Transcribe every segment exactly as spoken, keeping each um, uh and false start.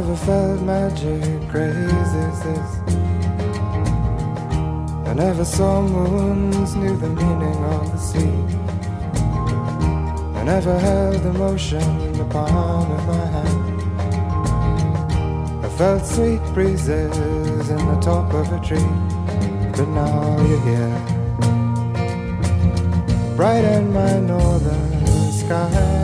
never felt magic, crazy as this. I never saw moons, knew the meaning of the sea. I never held emotion, the palm of my hand. I felt sweet breezes in the top of a tree, but now you're here, bright in my northern sky.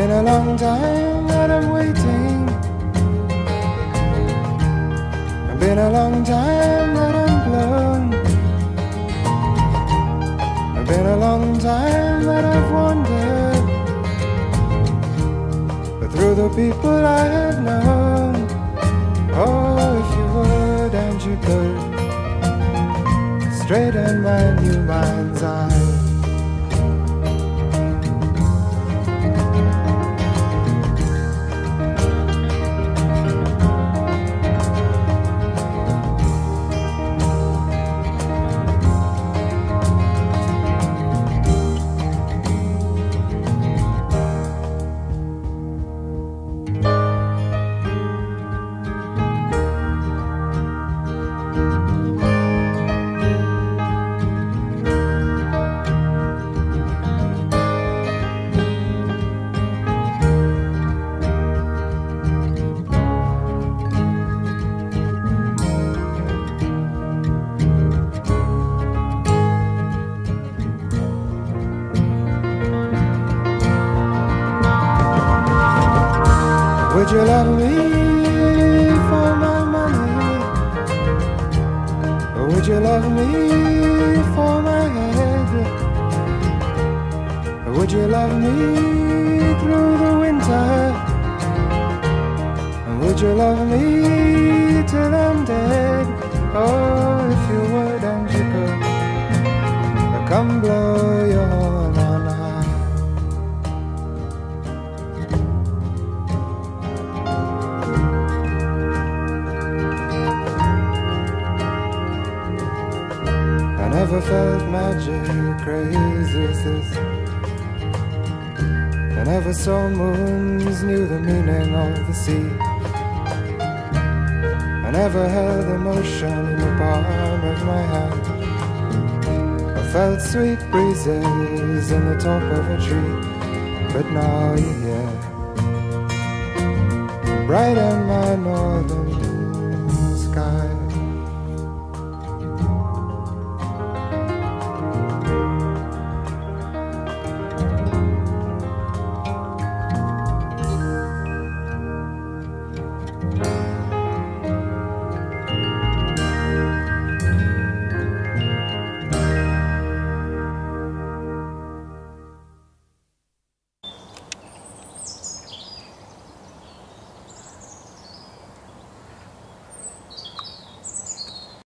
It's been a long time that I'm waiting. It's been a long time that I'm blown. It's been a long time that I've wandered, but through the people I have known. Oh, if you would and you could, straighten my new mind's eye. Would you love me for my money? Or would you love me for my head? Or would you love me through the winter? Or would you love me till I'm dead? Oh, if you would and you could, come blow your horn on high. I never felt magic, crazy as this. I never saw moons, knew the meaning of the sea. I never held emotion in the palm of my hand. I felt sweet breezes in the top of a tree, but now you're here, bright in my northern sky.